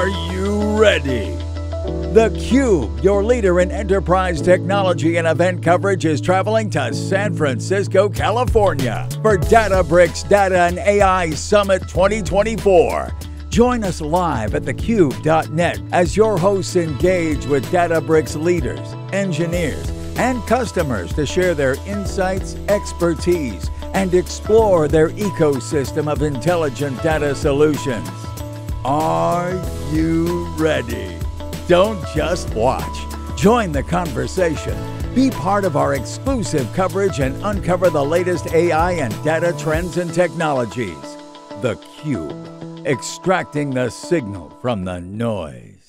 Are you ready? theCUBE, your leader in enterprise technology and event coverage, is traveling to San Francisco, California for Databricks Data and AI Summit 2024. Join us live at thecube.net as your hosts engage with Databricks leaders, engineers, and customers to share their insights, expertise, and explore their ecosystem of intelligent data solutions. Are you ready? Don't just watch. Join the conversation. Be part of our exclusive coverage and uncover the latest AI and data trends and technologies. theCUBE, extracting the signal from the noise.